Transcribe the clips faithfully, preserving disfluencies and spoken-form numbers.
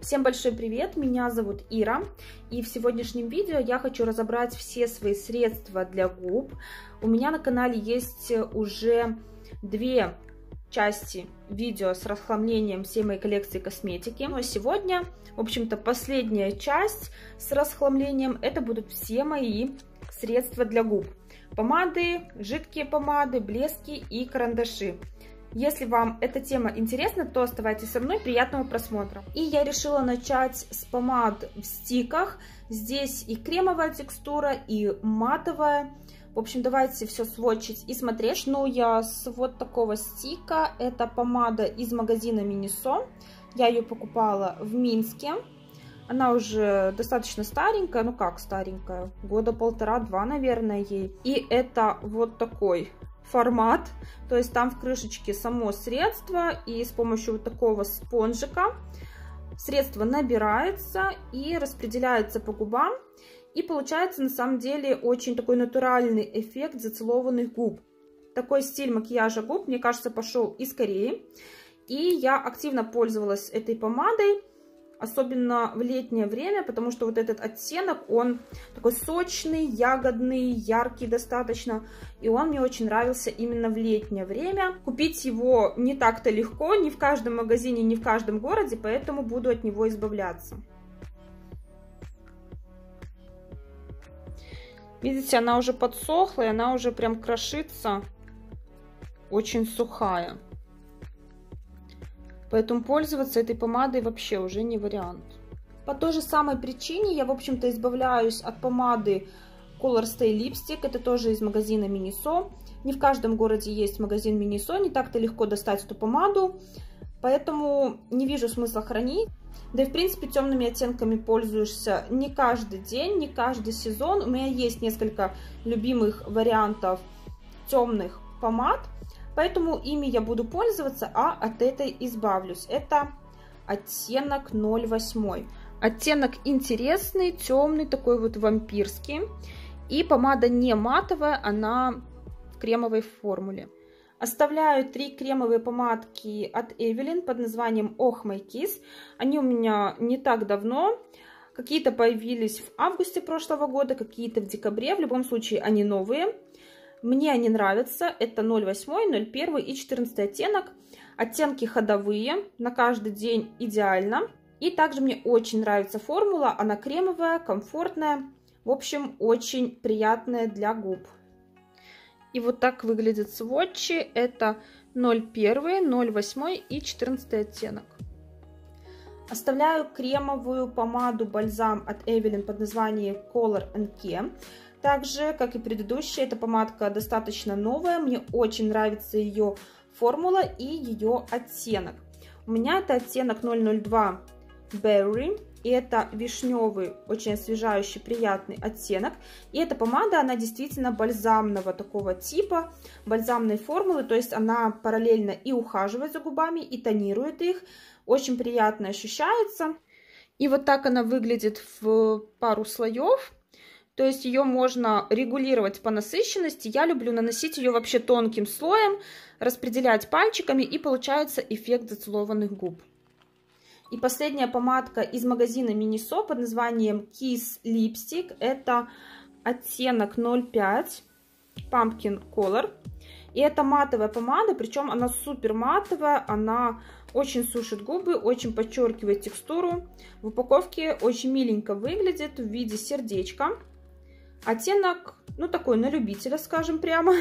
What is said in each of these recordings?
Всем большой привет, меня зовут Ира, и в сегодняшнем видео я хочу разобрать все свои средства для губ. У меня на канале есть уже две части видео с расхламлением всей моей коллекции косметики, но сегодня, в общем-то, последняя часть с расхламлением, это будут все мои средства для губ. Помады, жидкие помады, блески и карандаши. Если вам эта тема интересна, то оставайтесь со мной, приятного просмотра. И я решила начать с помад в стиках. Здесь и кремовая текстура, и матовая. В общем, давайте все свотчить и смотреть. Ну, я с вот такого стика. Это помада из магазина Miniso. Я ее покупала в Минске. Она уже достаточно старенькая, ну как старенькая, года полтора-два, наверное, ей. И это вот такой формат, то есть там в крышечке само средство, и с помощью вот такого спонжика средство набирается и распределяется по губам, и получается на самом деле очень такой натуральный эффект зацелованных губ. Такой стиль макияжа губ, мне кажется, пошел из Кореи, и я активно пользовалась этой помадой, особенно в летнее время, потому что вот этот оттенок, он такой сочный, ягодный, яркий достаточно, и он мне очень нравился именно в летнее время. Купить его не так-то легко, не в каждом магазине, не в каждом городе, поэтому буду от него избавляться. Видите, она уже подсохла, и она уже прям крошится, очень сухая. Поэтому пользоваться этой помадой вообще уже не вариант. По той же самой причине я, в общем-то, избавляюсь от помады Color Stay Lipstick. Это тоже из магазина Miniso. Не в каждом городе есть магазин Miniso. Не так-то легко достать эту помаду. Поэтому не вижу смысла хранить. Да и, в принципе, темными оттенками пользуешься не каждый день, не каждый сезон. У меня есть несколько любимых вариантов темных помад. Поэтому ими я буду пользоваться, а от этой избавлюсь. Это оттенок ноль восемь. Оттенок интересный, темный, такой вот вампирский. И помада не матовая, она в кремовой формуле. Оставляю три кремовые помадки от Eveline под названием Oh My Kiss. Они у меня не так давно. Какие-то появились в августе прошлого года, какие-то в декабре. В любом случае они новые. Мне они нравятся, это ноль восемь, ноль один и четырнадцатый оттенок. Оттенки ходовые, на каждый день идеально. И также мне очень нравится формула, она кремовая, комфортная. В общем, очень приятная для губ. И вот так выглядят свотчи, это ноль один, ноль восемь и четырнадцатый оттенок. Оставляю кремовую помаду-бальзам от Eveline под названием Color энд Care. Также, как и предыдущая, эта помадка достаточно новая. Мне очень нравится ее формула и ее оттенок. У меня это оттенок ноль ноль два Berry. И это вишневый, очень освежающий, приятный оттенок. И эта помада, она действительно бальзамного такого типа, бальзамной формулы. То есть она параллельно и ухаживает за губами, и тонирует их. Очень приятно ощущается. И вот так она выглядит в пару слоев. То есть ее можно регулировать по насыщенности. Я люблю наносить ее вообще тонким слоем, распределять пальчиками, и получается эффект зацелованных губ. И последняя помадка из магазина Miniso под названием Kiss Lipstick. Это оттенок ноль пять Pumpkin Color. И это матовая помада, причем она супер матовая, она очень сушит губы, очень подчеркивает текстуру. В упаковке очень миленько выглядит в виде сердечка. Оттенок, ну такой на любителя, скажем прямо.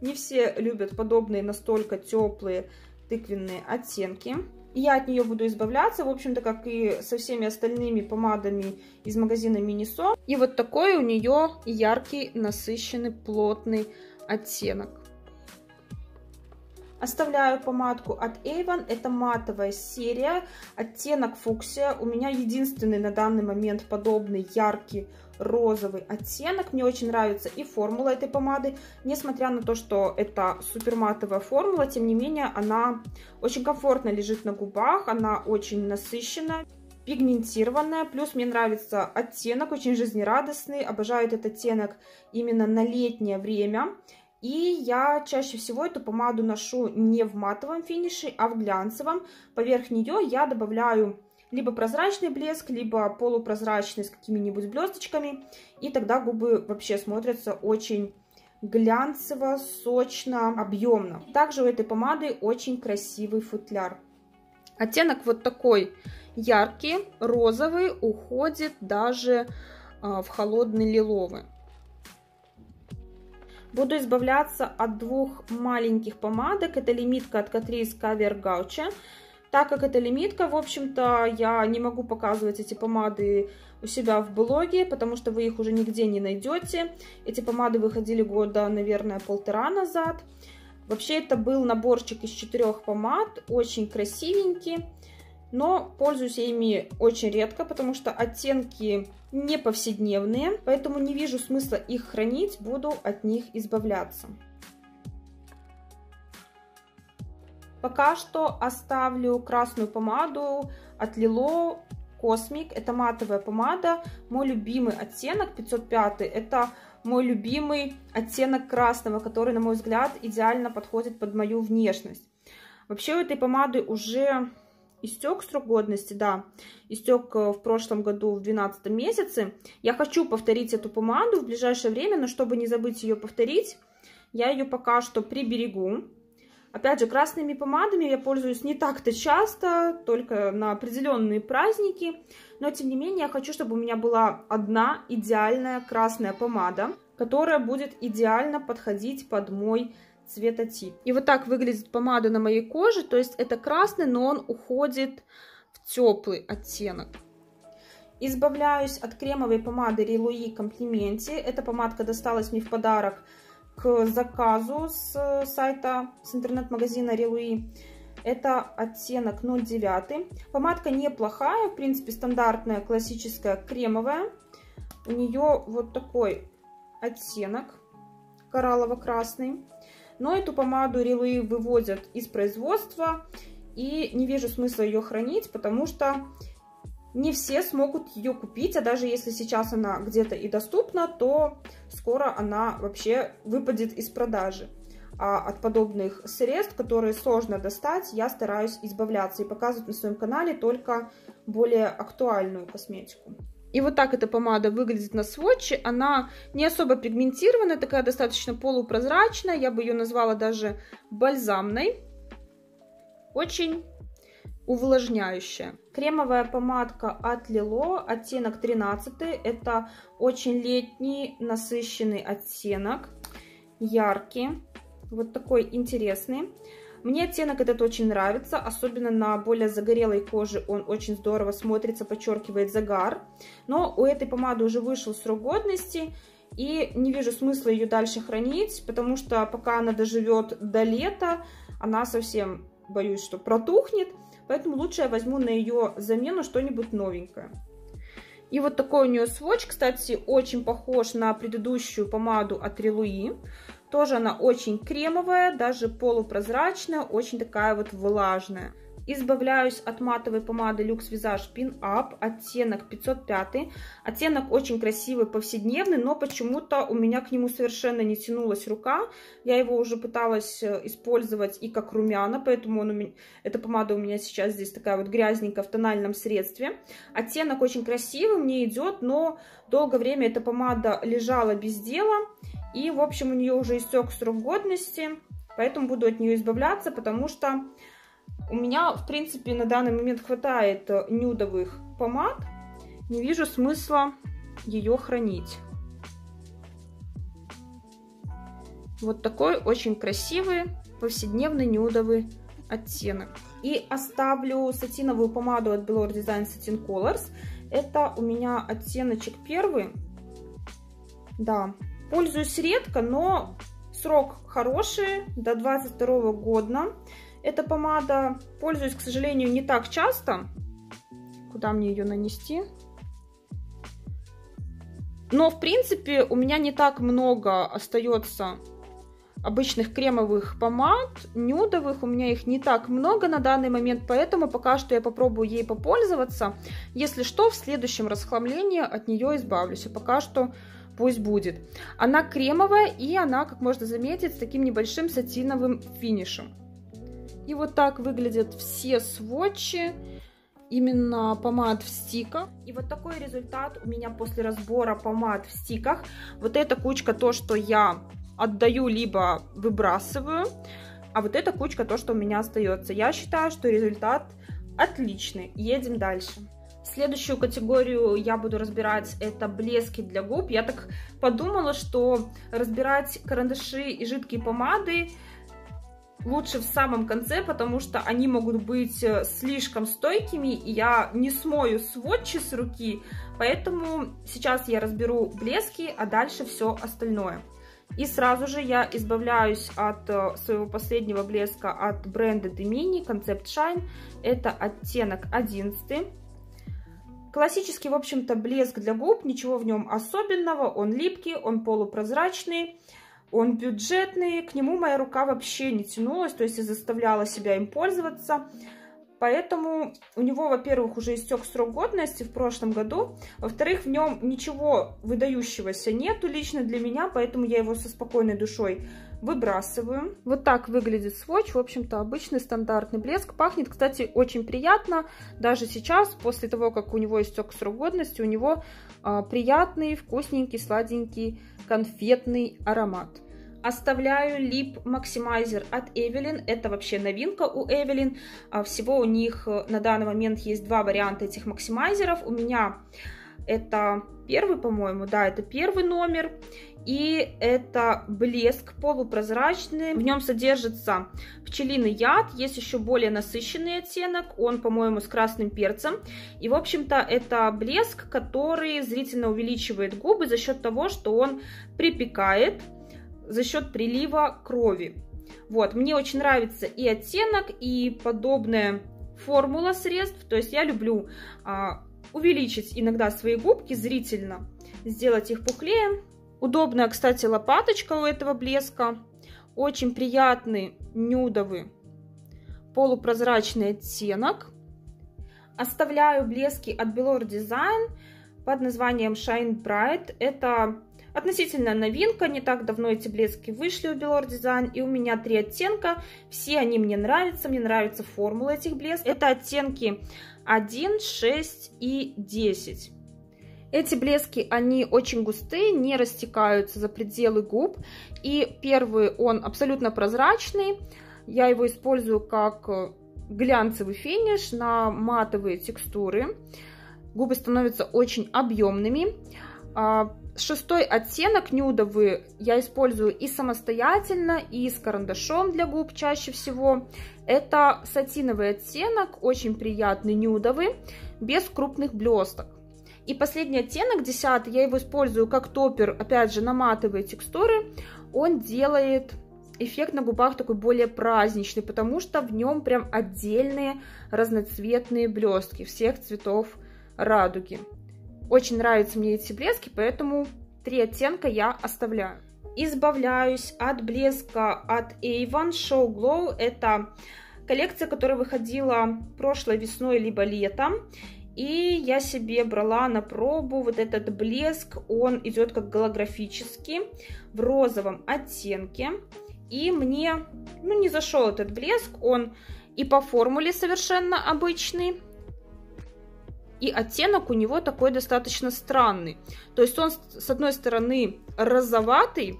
Не все любят подобные настолько теплые тыквенные оттенки. И я от нее буду избавляться, в общем-то, как и со всеми остальными помадами из магазина Miniso. И вот такой у нее яркий, насыщенный, плотный оттенок. Оставляю помадку от Avon, это матовая серия, оттенок фуксия. У меня единственный на данный момент подобный яркий розовый оттенок. Мне очень нравится и формула этой помады. Несмотря на то, что это суперматовая формула, тем не менее она очень комфортно лежит на губах, она очень насыщенная, пигментированная. Плюс мне нравится оттенок, очень жизнерадостный, обожаю этот оттенок именно на летнее время. И я чаще всего эту помаду ношу не в матовом финише, а в глянцевом. Поверх нее я добавляю либо прозрачный блеск, либо полупрозрачный с какими-нибудь блесточками, и тогда губы вообще смотрятся очень глянцево, сочно, объемно. Также у этой помады очень красивый футляр. Оттенок вот такой яркий, розовый, уходит даже в холодный лиловый. Буду избавляться от двух маленьких помадок. Это лимитка от Catrice Cover Gouache. Так как это лимитка, в общем-то, я не могу показывать эти помады у себя в блоге, потому что вы их уже нигде не найдете. Эти помады выходили года, наверное, полтора назад. Вообще, это был наборчик из четырех помад, очень красивенький. Но пользуюсь я ими очень редко, потому что оттенки не повседневные, поэтому не вижу смысла их хранить, буду от них избавляться. Пока что оставлю красную помаду от Lilo Cosmic. Это матовая помада, мой любимый оттенок пятьсот пять. Это мой любимый оттенок красного, который, на мой взгляд, идеально подходит под мою внешность. Вообще у этой помады уже истек срок годности, да, истек в прошлом году в двенадцатом месяце. Я хочу повторить эту помаду в ближайшее время, но чтобы не забыть ее повторить, я ее пока что приберегу. Опять же, красными помадами я пользуюсь не так-то часто, только на определенные праздники. Но, тем не менее, я хочу, чтобы у меня была одна идеальная красная помада, которая будет идеально подходить под мой цветотип. И вот так выглядит помада на моей коже. То есть это красный, но он уходит в теплый оттенок. Избавляюсь от кремовой помады Relouis Комплименти. Эта помадка досталась мне в подарок к заказу с сайта, с интернет-магазина Relouis. Это оттенок ноль девять. Помадка неплохая, в принципе, стандартная, классическая, кремовая. У нее вот такой оттенок кораллово-красный. Но эту помаду Relouis выводят из производства, и не вижу смысла ее хранить, потому что не все смогут ее купить, а даже если сейчас она где-то и доступна, то скоро она вообще выпадет из продажи. А от подобных средств, которые сложно достать, я стараюсь избавляться и показывать на своем канале только более актуальную косметику. И вот так эта помада выглядит на свотче. Она не особо пигментированная, такая достаточно полупрозрачная. Я бы ее назвала даже бальзамной. Очень увлажняющая. Кремовая помадка от Lilo, оттенок тринадцать. Это очень летний, насыщенный оттенок. Яркий. Вот такой интересный. Мне оттенок этот очень нравится, особенно на более загорелой коже он очень здорово смотрится, подчеркивает загар. Но у этой помады уже вышел срок годности, и не вижу смысла ее дальше хранить, потому что пока она доживет до лета, она совсем, боюсь, что протухнет, поэтому лучше я возьму на ее замену что-нибудь новенькое. И вот такой у нее сводч, кстати, очень похож на предыдущую помаду от Relouis. Тоже она очень кремовая, даже полупрозрачная, очень такая вот влажная. Избавляюсь от матовой помады Luxe Visage Pin Up, оттенок пятьсот пять. Оттенок очень красивый, повседневный, но почему-то у меня к нему совершенно не тянулась рука. Я его уже пыталась использовать и как румяна, поэтому он у меня, эта помада у меня сейчас здесь такая вот грязненькая в тональном средстве. Оттенок очень красивый, мне идет, но долгое время эта помада лежала без дела. И, в общем, у нее уже истек срок годности, поэтому буду от нее избавляться, потому что у меня, в принципе, на данный момент хватает нюдовых помад. Не вижу смысла ее хранить. Вот такой очень красивый повседневный нюдовый оттенок. И оставлю сатиновую помаду от Belor Design Satin Colors. Это у меня оттеночек первый. Да. Пользуюсь редко, но срок хороший, до двадцать второго года. Эта помада, пользуюсь, к сожалению, не так часто. Куда мне ее нанести? Но, в принципе, у меня не так много остается обычных кремовых помад, нюдовых. У меня их не так много на данный момент, поэтому пока что я попробую ей попользоваться. Если что, в следующем расхламлении от нее избавлюсь. А пока что пусть будет. Она кремовая, и она, как можно заметить, с таким небольшим сатиновым финишем. И вот так выглядят все свотчи именно помад в стиках. И вот такой результат у меня после разбора помад в стиках. Вот эта кучка то, что я отдаю, либо выбрасываю, а вот эта кучка то, что у меня остается. Я считаю, что результат отличный. Едем дальше. Следующую категорию я буду разбирать, это блески для губ. Я так подумала, что разбирать карандаши и жидкие помады лучше в самом конце, потому что они могут быть слишком стойкими, и я не смою сводчи с руки, поэтому сейчас я разберу блески, а дальше все остальное. И сразу же я избавляюсь от своего последнего блеска от бренда De Mini Concept Shine, это оттенок одиннадцать. Классический, в общем-то, блеск для губ, ничего в нем особенного, он липкий, он полупрозрачный, он бюджетный, к нему моя рука вообще не тянулась, то есть я заставляла себя им пользоваться, поэтому у него, во-первых, уже истек срок годности в прошлом году, во-вторых, в нем ничего выдающегося нету лично для меня, поэтому я его со спокойной душой выбрасываю. Вот так выглядит сводч, в общем-то, обычный стандартный блеск. Пахнет, кстати, очень приятно, даже сейчас, после того, как у него истек срок годности, у него э, приятный, вкусненький, сладенький, конфетный аромат. Оставляю лип максимайзер от Eveline, это вообще новинка у Eveline, всего у них на данный момент есть два варианта этих максимайзеров, у меня это первый, по-моему, да, это первый номер, и это блеск полупрозрачный, в нем содержится пчелиный яд, есть еще более насыщенный оттенок, он, по-моему, с красным перцем, и, в общем-то, это блеск, который зрительно увеличивает губы за счет того, что он припекает, за счет прилива крови. Вот, мне очень нравится и оттенок, и подобная формула средств, то есть я люблю а, увеличить иногда свои губки зрительно, сделать их пухлее. Удобная, кстати, лопаточка у этого блеска, очень приятный нюдовый полупрозрачный оттенок. Оставляю блески от Belor Design под названием Shine Bright, это относительно новинка, не так давно эти блески вышли у Belor Design, и у меня три оттенка, все они мне нравятся, мне нравится формула этих блесков. Это оттенки один, шесть и десять. Эти блески, они очень густые, не растекаются за пределы губ, и первый, он абсолютно прозрачный, я его использую как глянцевый финиш на матовые текстуры, губы становятся очень объемными. Шестой оттенок, нюдовый, я использую и самостоятельно, и с карандашом для губ чаще всего. Это сатиновый оттенок, очень приятный нюдовый, без крупных блесток. И последний оттенок, десятый, я его использую как топпер, опять же, на матовые текстуры. Он делает эффект на губах такой более праздничный, потому что в нем прям отдельные разноцветные блестки всех цветов радуги. Очень нравятся мне эти блески, поэтому три оттенка я оставляю. Избавляюсь от блеска от Avon Show Glow. Это коллекция, которая выходила прошлой весной либо летом. И я себе брала на пробу вот этот блеск. Он идет как голографический в розовом оттенке. И мне, ну, не зашел этот блеск. Он и по формуле совершенно обычный. И оттенок у него такой достаточно странный. То есть он, с одной стороны, розоватый,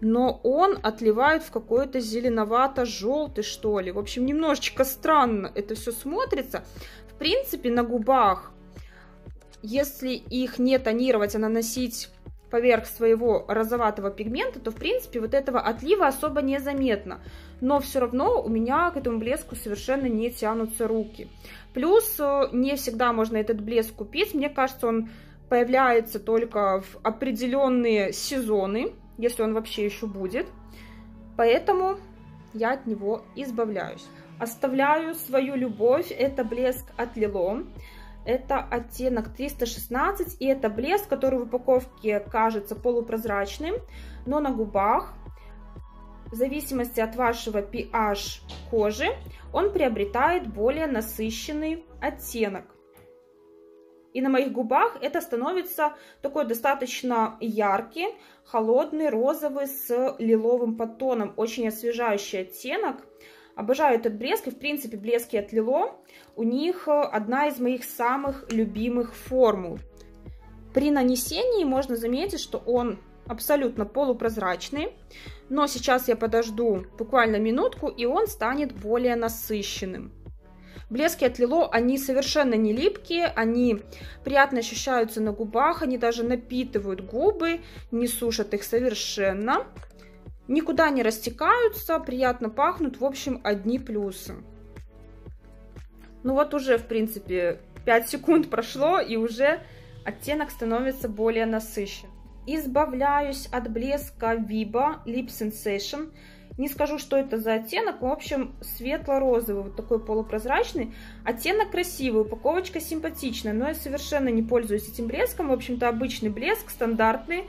но он отливает в какой-то зеленовато-желтый, что ли. В общем, немножечко странно это все смотрится. В принципе, на губах, если их не тонировать, а наносить поверх своего розоватого пигмента, то, в принципе, вот этого отлива особо не заметно. Но все равно у меня к этому блеску совершенно не тянутся руки. Плюс не всегда можно этот блеск купить. Мне кажется, он появляется только в определенные сезоны, если он вообще еще будет. Поэтому я от него избавляюсь. Оставляю свою любовь. Это блеск от Лило. Это оттенок триста шестнадцать, и это блеск, который в упаковке кажется полупрозрачным, но на губах, в зависимости от вашего pH кожи, он приобретает более насыщенный оттенок. И на моих губах это становится такой достаточно яркий, холодный, розовый с лиловым подтоном, очень освежающий оттенок. Обожаю этот блеск, и в принципе блески от Lilo у них одна из моих самых любимых формул. При нанесении можно заметить, что он абсолютно полупрозрачный, но сейчас я подожду буквально минутку, и он станет более насыщенным. Блески от Lilo, они совершенно не липкие, они приятно ощущаются на губах, они даже напитывают губы, не сушат их совершенно, никуда не растекаются, приятно пахнут, в общем, одни плюсы. Ну вот уже, в принципе, пять секунд прошло, и уже оттенок становится более насыщен. Избавляюсь от блеска Viva Lip Sensation. Не скажу, что это за оттенок, в общем, светло-розовый, вот такой полупрозрачный. Оттенок красивый, упаковочка симпатичная, но я совершенно не пользуюсь этим блеском. В общем-то, обычный блеск, стандартный,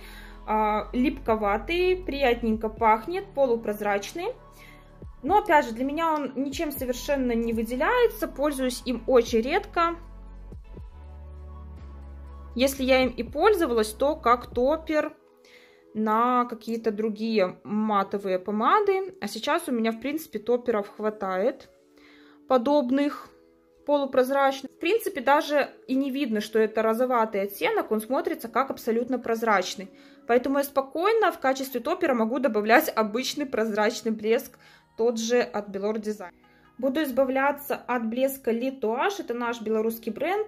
липковатый, приятненько пахнет, полупрозрачный. Но, опять же, для меня он ничем совершенно не выделяется, пользуюсь им очень редко. Если я им и пользовалась, то как топпер на какие-то другие матовые помады. А сейчас у меня, в принципе, топперов хватает подобных, полупрозрачных. В принципе, даже и не видно, что это розоватый оттенок, он смотрится как абсолютно прозрачный. Поэтому я спокойно в качестве топпера могу добавлять обычный прозрачный блеск, тот же от Belor Design. Буду избавляться от блеска Литуаж, это наш белорусский бренд.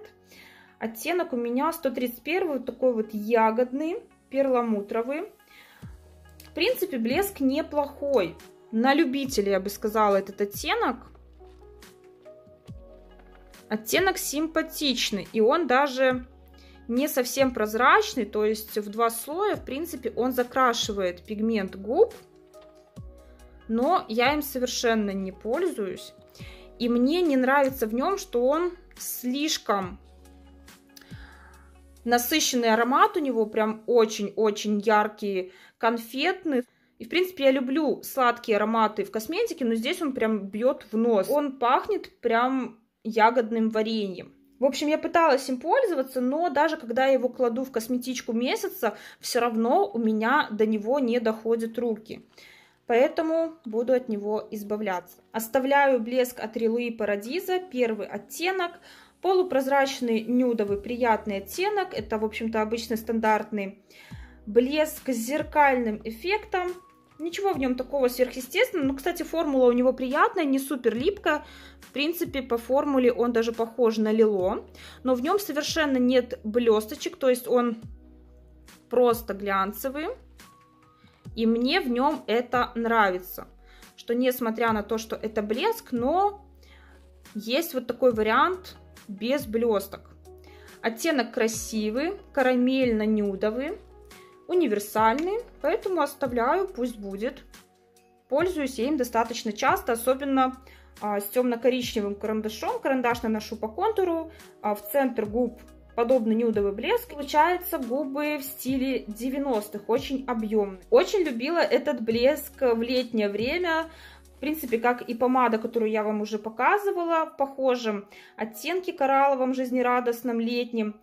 Оттенок у меня сто тридцать один, вот такой вот ягодный, перламутровый. В принципе, блеск неплохой. На любителя, я бы сказала, этот оттенок. Оттенок симпатичный, и он даже не совсем прозрачный, то есть в два слоя, в принципе, он закрашивает пигмент губ, но я им совершенно не пользуюсь. И мне не нравится в нем, что он слишком насыщенный аромат у него, прям очень-очень яркий, конфетный. И, в принципе, я люблю сладкие ароматы в косметике, но здесь он прям бьет в нос. Он пахнет прям ягодным вареньем. В общем, я пыталась им пользоваться, но даже когда я его кладу в косметичку месяца, все равно у меня до него не доходят руки. Поэтому буду от него избавляться. Оставляю блеск от Relouis Paradise, первый оттенок. Полупрозрачный нюдовый приятный оттенок. Это, в общем-то, обычный стандартный блеск с зеркальным эффектом. Ничего в нем такого сверхъестественного. Но, кстати, формула у него приятная, не супер липкая. В принципе, по формуле он даже похож на Lilo. Но в нем совершенно нет блесточек, то есть он просто глянцевый. И мне в нем это нравится. Что, несмотря на то, что это блеск, но есть вот такой вариант без блесток. Оттенок красивый, карамельно-нюдовый, универсальный, поэтому оставляю, пусть будет. Пользуюсь я им достаточно часто, особенно а, с темно-коричневым карандашом. Карандаш наношу по контуру, а в центр губ подобный нюдовый блеск. Получаются губы в стиле девяностых, очень объемный. Очень любила этот блеск в летнее время. В принципе, как и помада, которую я вам уже показывала, в похожем оттенке коралловом, жизнерадостном, летнем.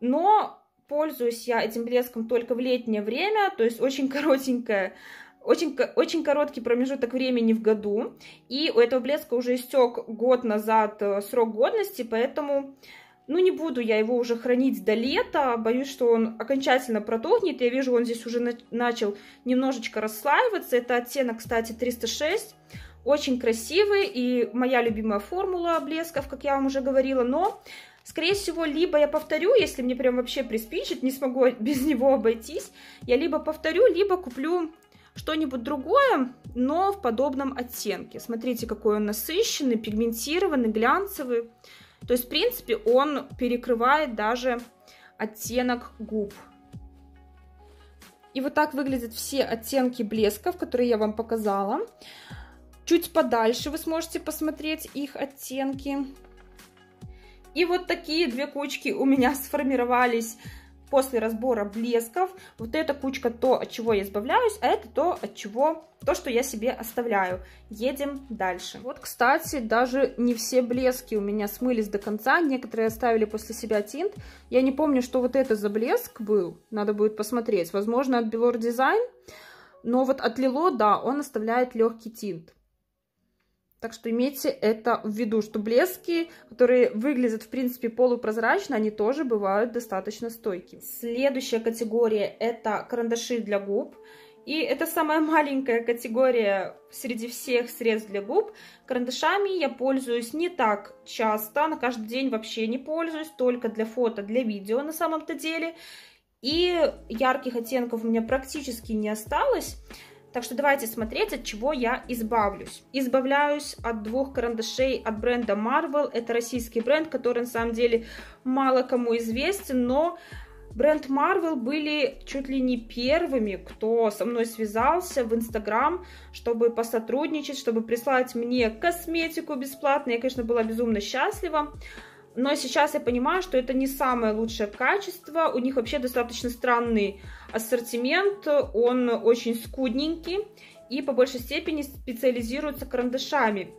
Но пользуюсь я этим блеском только в летнее время, то есть очень коротенькое, очень, очень короткий промежуток времени в году. И у этого блеска уже истек год назад срок годности, поэтому ну, не буду я его уже хранить до лета, боюсь, что он окончательно протухнет. Я вижу, он здесь уже начал немножечко расслаиваться. Это оттенок, кстати, триста шесть. Очень красивый и моя любимая формула блесков, как я вам уже говорила. Но, скорее всего, либо я повторю, если мне прям вообще приспичит, не смогу без него обойтись, я либо повторю, либо куплю что-нибудь другое, но в подобном оттенке. Смотрите, какой он насыщенный, пигментированный, глянцевый. То есть, в принципе, он перекрывает даже оттенок губ. И вот так выглядят все оттенки блесков, которые я вам показала. Чуть подальше вы сможете посмотреть их оттенки. И вот такие две кучки у меня сформировались после разбора блесков. Вот эта кучка то, от чего я избавляюсь, а это то, от чего, то, что я себе оставляю. Едем дальше. Вот, кстати, даже не все блески у меня смылись до конца. Некоторые оставили после себя тинт. Я не помню, что вот это за блеск был. Надо будет посмотреть. Возможно, от Belor Design. Но вот от Lilo, да, он оставляет легкий тинт. Так что имейте это в виду, что блески, которые выглядят, в принципе, полупрозрачно, они тоже бывают достаточно стойкими. Следующая категория – это карандаши для губ. И это самая маленькая категория среди всех средств для губ. Карандашами я пользуюсь не так часто, на каждый день вообще не пользуюсь, только для фото, для видео на самом-то деле. И ярких оттенков у меня практически не осталось. Так что давайте смотреть, от чего я избавлюсь. Избавляюсь от двух карандашей от бренда Marvel. Это российский бренд, который на самом деле мало кому известен, но бренд Marvel были чуть ли не первыми, кто со мной связался в Инстаграм, чтобы посотрудничать, чтобы прислать мне косметику бесплатно. Я, конечно, была безумно счастлива. Но сейчас я понимаю, что это не самое лучшее качество. У них вообще достаточно странный ассортимент, он очень скудненький и по большей степени специализируется карандашами.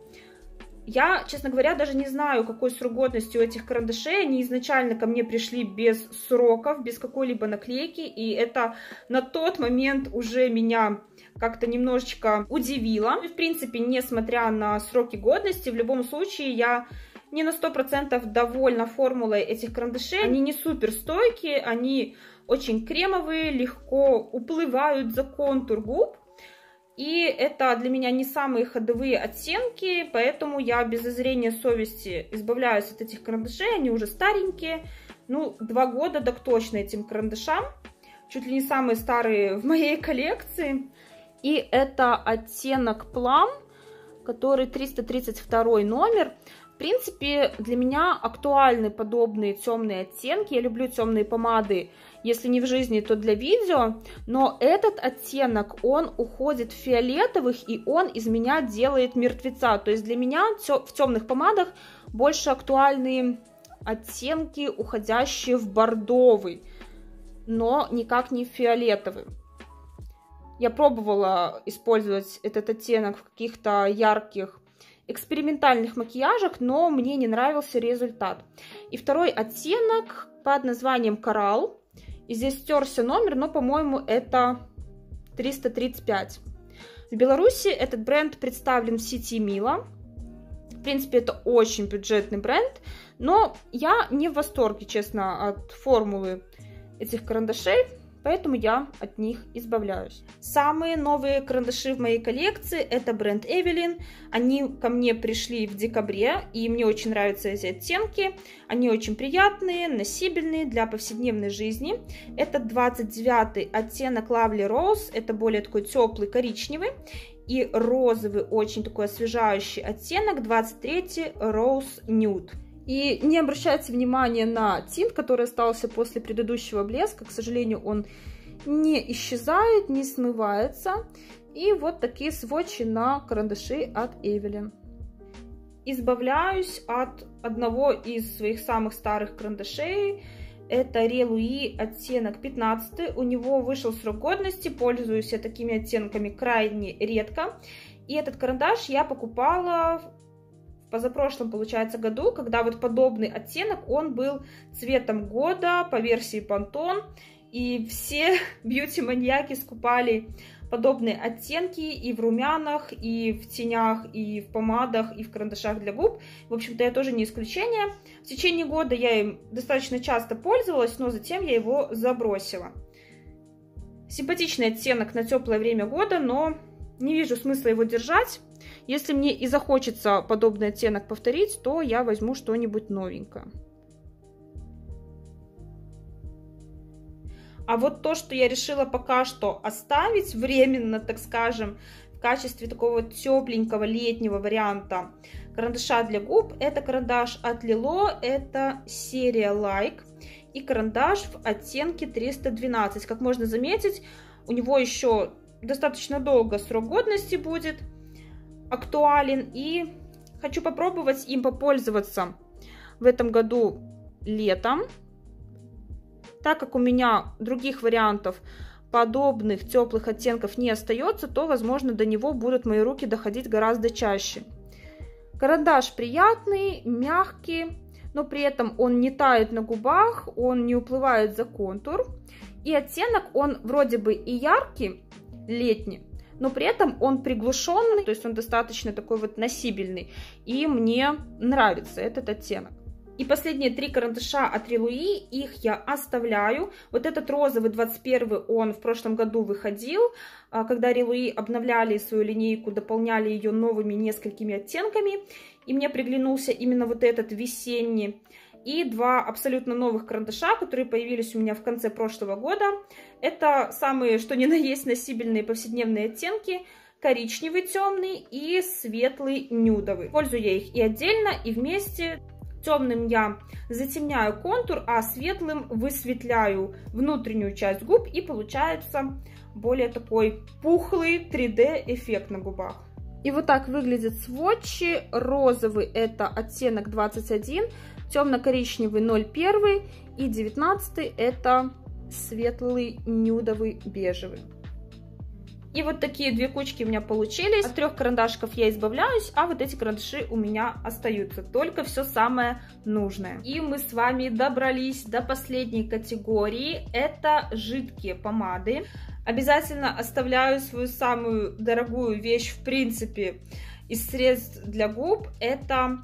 Я, честно говоря, даже не знаю, какой срок годности у этих карандашей. Они изначально ко мне пришли без сроков, без какой-либо наклейки. И это на тот момент уже меня как-то немножечко удивило. И, в принципе, несмотря на сроки годности, в любом случае я не на сто процентов довольна формулой этих карандашей. Они не супер стойкие, они очень кремовые, легко уплывают за контур губ. И это для меня не самые ходовые оттенки, поэтому я без зазрения совести избавляюсь от этих карандашей. Они уже старенькие, ну, два года так точно этим карандашам. Чуть ли не самые старые в моей коллекции. И это оттенок Plum, который триста тридцать второй номер. В принципе, для меня актуальны подобные темные оттенки. Я люблю темные помады, если не в жизни, то для видео. Но этот оттенок, он уходит в фиолетовых, и он из меня делает мертвеца. То есть для меня в темных помадах больше актуальны оттенки, уходящие в бордовый, но никак не в фиолетовый. Я пробовала использовать этот оттенок в каких-то ярких экспериментальных макияжах, но мне не нравился результат. И второй оттенок под названием Коралл. И здесь стерся номер, но, по-моему, это триста тридцать пять. В Беларуси этот бренд представлен в сети Мила. В принципе, это очень бюджетный бренд, но я не в восторге, честно, от формулы этих карандашей. Поэтому я от них избавляюсь. Самые новые карандаши в моей коллекции — это бренд Eveline. Они ко мне пришли в декабре, и мне очень нравятся эти оттенки. Они очень приятные, носибельные для повседневной жизни. Это двадцать девятый оттенок Lovely Rose. Это более такой теплый коричневый. И розовый, очень такой освежающий оттенок, двадцать третий Rose Nude. И не обращайте внимания на тинт, который остался после предыдущего блеска. К сожалению, он не исчезает, не смывается. И вот такие свотчи на карандаши от Eveline. Избавляюсь от одного из своих самых старых карандашей. Это Relouis оттенок пятнадцатый. У него вышел срок годности. Пользуюсь я такими оттенками крайне редко. И этот карандаш я покупала в позапрошлом, получается, году, когда вот подобный оттенок, он был цветом года по версии Pantone, и все бьюти-маньяки скупали подобные оттенки и в румянах, и в тенях, и в помадах, и в карандашах для губ. В общем-то, я тоже не исключение. В течение года я им достаточно часто пользовалась, но затем я его забросила. Симпатичный оттенок на теплое время года, но не вижу смысла его держать. Если мне и захочется подобный оттенок повторить, то я возьму что-нибудь новенькое. А вот то, что я решила пока что оставить временно, так скажем, в качестве такого тепленького летнего варианта карандаша для губ, это карандаш от Lilo, это серия Like и карандаш в оттенке триста двенадцать. Как можно заметить, у него еще достаточно долго срок годности будет актуален, и хочу попробовать им попользоваться в этом году летом, так как у меня других вариантов подобных теплых оттенков не остается, то, возможно, до него будут мои руки доходить гораздо чаще. Карандаш приятный, мягкий, но при этом он не тает на губах, он не уплывает за контур, и оттенок он вроде бы и яркий, летний, но при этом он приглушенный, то есть он достаточно такой вот носибельный, и мне нравится этот оттенок. И последние три карандаша от Relouis, их я оставляю. Вот этот розовый двадцать первый, он в прошлом году выходил, когда Relouis обновляли свою линейку, дополняли ее новыми несколькими оттенками. И мне приглянулся именно вот этот весенний. И два абсолютно новых карандаша, которые появились у меня в конце прошлого года. Это самые, что ни на есть, носибельные повседневные оттенки. Коричневый темный и светлый нюдовый. Пользую я их и отдельно, и вместе. Темным я затемняю контур, а светлым высветляю внутреннюю часть губ, и получается более такой пухлый три дэ эффект на губах. И вот так выглядят свотчи. Розовый — это оттенок двадцать один, темно-коричневый ноль один и девятнадцатый это светлый нюдовый бежевый. И вот такие две кучки у меня получились. От трех карандашиков я избавляюсь, а вот эти карандаши у меня остаются. Только все самое нужное. И мы с вами добрались до последней категории. Это жидкие помады. Обязательно оставляю свою самую дорогую вещь, в принципе, из средств для губ. Это...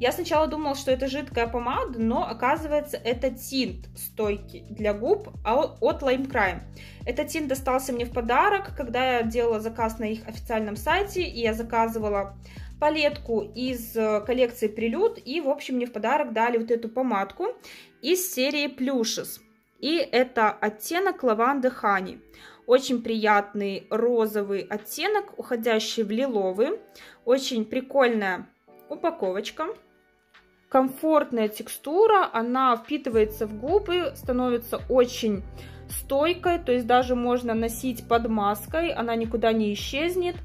Я сначала думала, что это жидкая помада, но оказывается это тинт стойкий для губ от Lime Crime. Этот тинт достался мне в подарок, когда я делала заказ на их официальном сайте, и я заказывала палетку из коллекции Прелюд, и, в общем, мне в подарок дали вот эту помадку из серии Плюшес. И это оттенок лаванды Хани. Очень приятный розовый оттенок, уходящий в лиловый. Очень прикольная упаковочка. Комфортная текстура, она впитывается в губы, становится очень стойкой, то есть даже можно носить под маской, она никуда не исчезнет.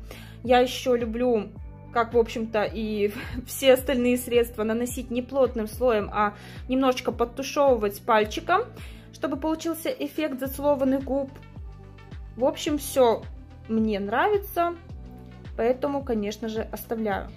Я еще люблю, как, в общем-то, и все остальные средства, наносить не плотным слоем, а немножечко подтушевывать пальчиком, чтобы получился эффект зацелованных губ. В общем, все мне нравится, поэтому, конечно же, оставляю.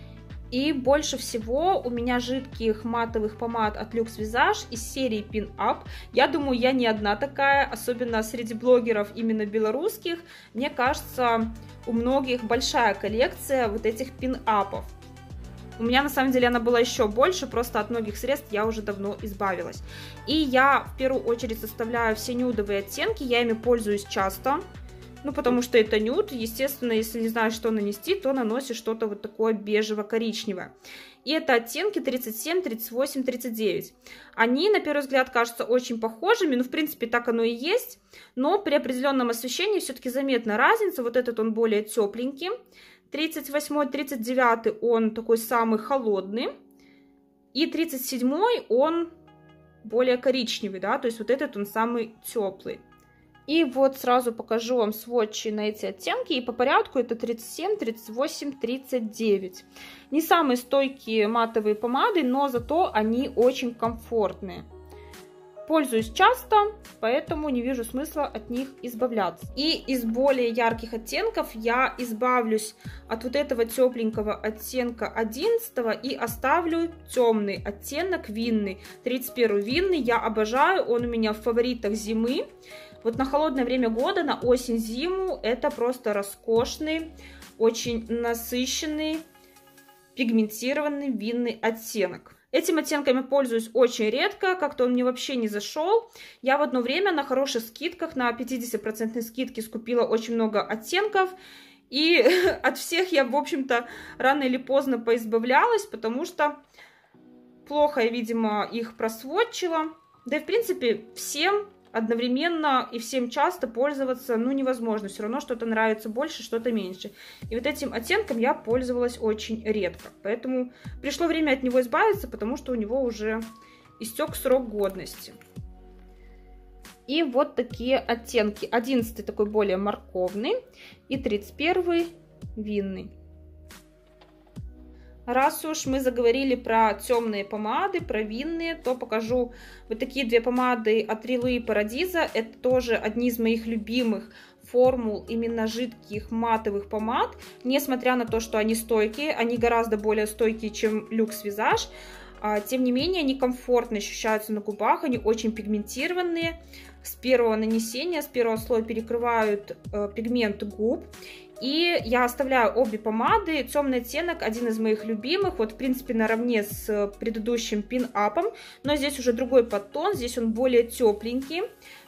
И больше всего у меня жидких матовых помад от Luxe Visage из серии Pin Up. Я думаю, я не одна такая, особенно среди блогеров именно белорусских. Мне кажется, у многих большая коллекция вот этих Pin Up'ов. У меня на самом деле она была еще больше, просто от многих средств я уже давно избавилась. И я в первую очередь составляю все нюдовые оттенки, я ими пользуюсь часто. Ну, потому что это нюд, естественно, если не знаешь, что нанести, то наносишь что-то вот такое бежево-коричневое. И это оттенки тридцать семь, тридцать восемь, тридцать девять. Они, на первый взгляд, кажутся очень похожими, ну, в принципе, так оно и есть, но при определенном освещении все-таки заметна разница. Вот этот он более тепленький, тридцать восьмой, тридцать девятый он такой самый холодный, и тридцать седьмой он более коричневый, да, то есть вот этот он самый теплый. И вот сразу покажу вам свотчи на эти оттенки, и по порядку это тридцать семь, тридцать восемь, тридцать девять. Не самые стойкие матовые помады, но зато они очень комфортные. Пользуюсь часто, поэтому не вижу смысла от них избавляться. И из более ярких оттенков я избавлюсь от вот этого тепленького оттенка одиннадцатого и оставлю темный оттенок винный. тридцать первый винный я обожаю, он у меня в фаворитах зимы. Вот на холодное время года, на осень-зиму, это просто роскошный, очень насыщенный, пигментированный винный оттенок. Этим оттенками пользуюсь очень редко, как-то он мне вообще не зашел. Я в одно время на хороших скидках, на пятидесяти процентах скидке скупила очень много оттенков. И от всех я, в общем-то, рано или поздно поизбавлялась, потому что плохо я, видимо, их просвотчила. Да и, в принципе, всем... одновременно и всем часто пользоваться, ну, невозможно. Все равно что-то нравится больше, что-то меньше. И вот этим оттенком я пользовалась очень редко. Поэтому пришло время от него избавиться, потому что у него уже истек срок годности. И вот такие оттенки. одиннадцатый такой более морковный и тридцать первый винный. Раз уж мы заговорили про темные помады, про винные, то покажу вот такие две помады от Relouis Paradiso. Это тоже одни из моих любимых формул именно жидких матовых помад. Несмотря на то, что они стойкие, они гораздо более стойкие, чем Luxe Visage. Тем не менее, они комфортно ощущаются на губах, они очень пигментированные. С первого нанесения, с первого слоя перекрывают э, пигмент губ. И я оставляю обе помады. Темный оттенок, один из моих любимых. Вот, в принципе, наравне с предыдущим пин-апом. Но здесь уже другой подтон. Здесь он более тепленький.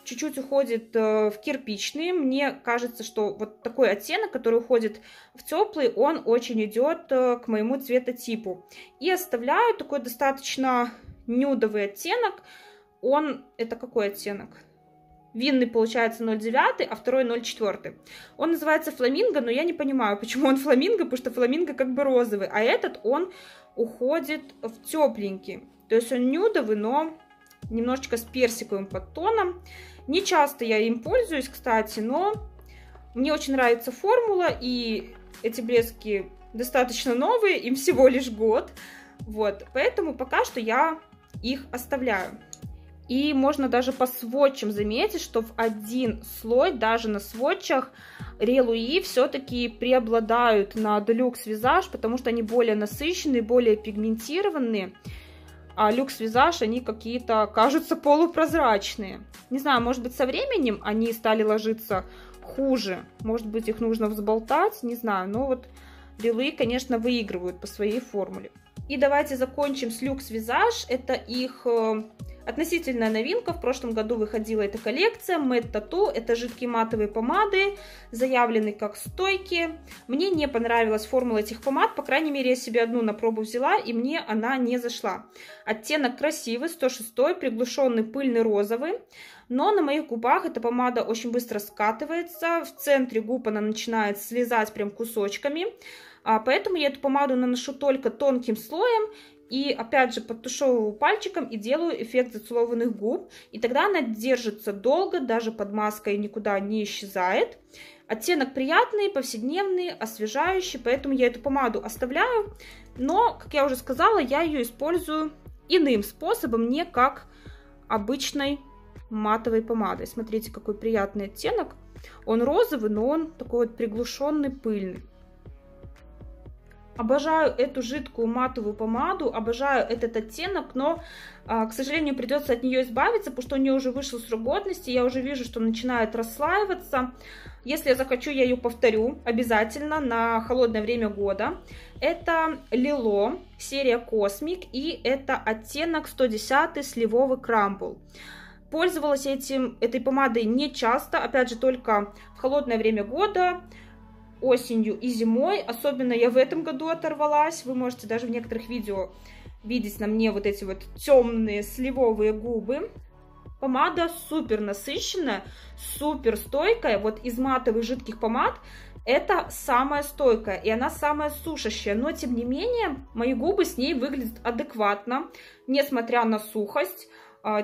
Чуть-чуть уходит в кирпичный. Мне кажется, что вот такой оттенок, который уходит в теплый, он очень идет к моему цветотипу. И оставляю такой достаточно нюдовый оттенок. Он... Это какой оттенок? Винный, получается, ноль девять, а второй ноль четыре. Он называется фламинго, но я не понимаю, почему он фламинго, потому что фламинго как бы розовый, а этот он уходит в тепленький. То есть он нюдовый, но немножечко с персиковым подтоном. Не часто я им пользуюсь, кстати, но мне очень нравится формула, и эти блески достаточно новые, им всего лишь год. Вот, поэтому пока что я их оставляю. И можно даже по свотчам заметить, что в один слой, даже на свотчах, Relouis все-таки преобладают над Luxe Visage, потому что они более насыщенные, более пигментированные, а Luxe Visage, они какие-то, кажутся, полупрозрачные. Не знаю, может быть, со временем они стали ложиться хуже, может быть, их нужно взболтать, не знаю, но вот Relouis, конечно, выигрывают по своей формуле. И давайте закончим с Luxe Visage, это их... Относительная новинка, в прошлом году выходила эта коллекция Matte Tattoo, это жидкие матовые помады, заявлены как стойкие. Мне не понравилась формула этих помад, по крайней мере я себе одну на пробу взяла и мне она не зашла. Оттенок красивый, сто шесть, приглушенный пыльный розовый, но на моих губах эта помада очень быстро скатывается, в центре губ она начинает слезать прям кусочками, поэтому я эту помаду наношу только тонким слоем. И опять же подтушевываю пальчиком и делаю эффект зацелованных губ. И тогда она держится долго, даже под маской никуда не исчезает. Оттенок приятный, повседневный, освежающий, поэтому я эту помаду оставляю. Но, как я уже сказала, я ее использую иным способом, не как обычной матовой помадой. Смотрите, какой приятный оттенок. Он розовый, но он такой вот приглушенный, пыльный. Обожаю эту жидкую матовую помаду, обожаю этот оттенок, но, к сожалению, придется от нее избавиться, потому что у нее уже вышел срок годности, я уже вижу, что начинает расслаиваться. Если я захочу, я ее повторю обязательно на холодное время года. Это Lilo, серия Космик, и это оттенок сто десять, сливовый крамбл. Пользовалась этим, этой помадой не часто, опять же, только в холодное время года. Осенью и зимой, особенно я в этом году оторвалась, вы можете даже в некоторых видео видеть на мне вот эти вот темные сливовые губы. Помада супер насыщенная, супер стойкая, вот из матовых жидких помад это самая стойкая и она самая сушащая, но тем не менее мои губы с ней выглядят адекватно, несмотря на сухость.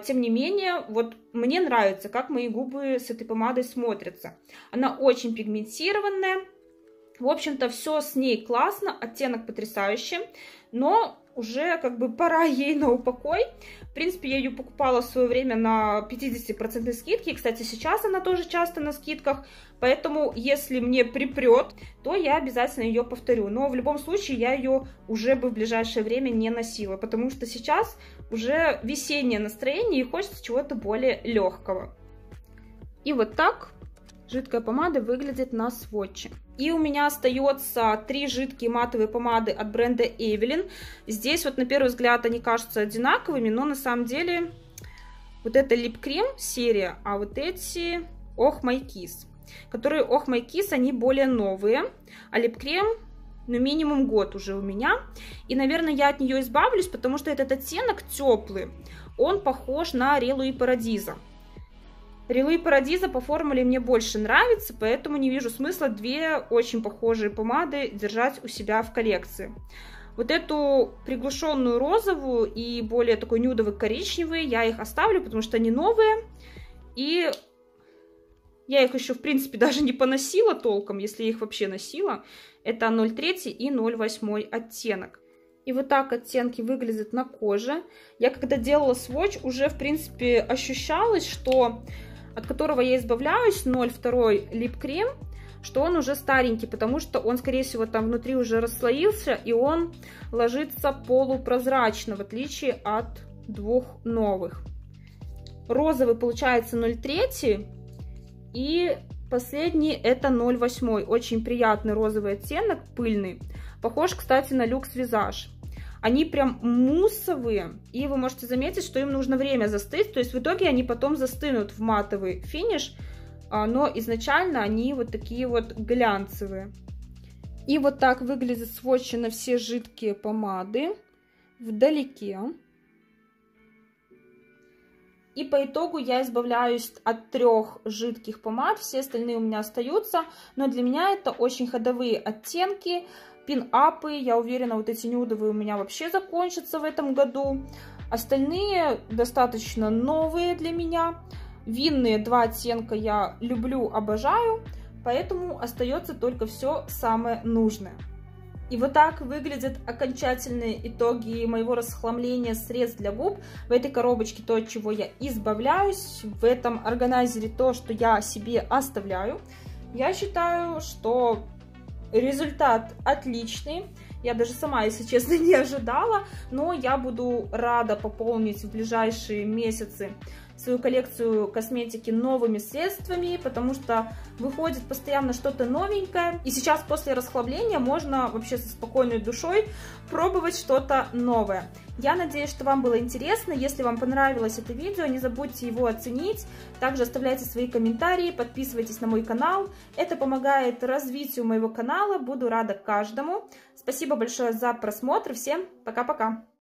Тем не менее, вот мне нравится, как мои губы с этой помадой смотрятся. Она очень пигментированная. В общем-то, все с ней классно, оттенок потрясающий, но уже как бы пора ей на упокой. В принципе, я ее покупала в свое время на пятидесяти процентах скидке. И, кстати, сейчас она тоже часто на скидках, поэтому если мне припрет, то я обязательно ее повторю. Но в любом случае я ее уже бы в ближайшее время не носила, потому что сейчас уже весеннее настроение и хочется чего-то более легкого. И вот так жидкая помада выглядит на свотче. И у меня остается три жидкие матовые помады от бренда Eveline. Здесь вот на первый взгляд они кажутся одинаковыми, но на самом деле вот это Lip Cream серия, а вот эти Oh My Kiss, которые Oh My Kiss, они более новые, а Lip Cream, ну, минимум год уже у меня. И, наверное, я от нее избавлюсь, потому что этот оттенок теплый, он похож на Relouis Paradiso. Relouis Paradiso по формуле мне больше нравится, поэтому не вижу смысла две очень похожие помады держать у себя в коллекции. Вот эту приглушенную розовую и более такой нюдовый коричневый я их оставлю, потому что они новые. И я их еще, в принципе, даже не поносила толком, если я их вообще носила. Это ноль три и ноль восемь оттенок. И вот так оттенки выглядят на коже. Я когда делала свотч, уже, в принципе, ощущалось, что... от которого я избавляюсь, ноль два Lip Cream, что он уже старенький, потому что он, скорее всего, там внутри уже расслоился, и он ложится полупрозрачно, в отличие от двух новых. Розовый, получается, ноль три, и Последний это ноль восемь, очень приятный розовый оттенок, пыльный. Похож, кстати, на Luxe Visage. Они прям муссовые, и вы можете заметить, что им нужно время застыть, то есть в итоге они потом застынут в матовый финиш, но изначально они вот такие вот глянцевые. И вот так выглядят свотчи на все жидкие помады вдалеке. И по итогу я избавляюсь от трех жидких помад, все остальные у меня остаются, но для меня это очень ходовые оттенки. Пин-апы, я уверена, вот эти нюдовые у меня вообще закончатся в этом году. Остальные достаточно новые для меня. Винные два оттенка я люблю, обожаю, поэтому остается только все самое нужное. И вот так выглядят окончательные итоги моего расхламления средств для губ. В этой коробочке то, от чего я избавляюсь, в этом органайзере то, что я себе оставляю. Я считаю, что... результат отличный, я даже сама, если честно, не ожидала, но я буду рада пополнить в ближайшие месяцы свою коллекцию косметики новыми средствами, потому что выходит постоянно что-то новенькое, и сейчас после расхламления можно вообще со спокойной душой пробовать что-то новое. Я надеюсь, что вам было интересно. Если вам понравилось это видео, не забудьте его оценить. Также оставляйте свои комментарии, подписывайтесь на мой канал. Это помогает развитию моего канала. Буду рада каждому. Спасибо большое за просмотр. Всем пока-пока!